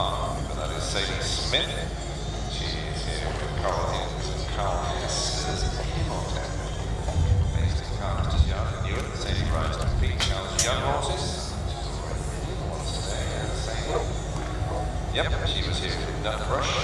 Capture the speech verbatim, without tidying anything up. five, and that is Sadie Smith. She is here with Carl Hester and Carl Hester. Based in Carter's yard in Newark, Sadie rides to Pete Charles young horses. She's already in once today, and Sadie. Yep, she was here from Dunford.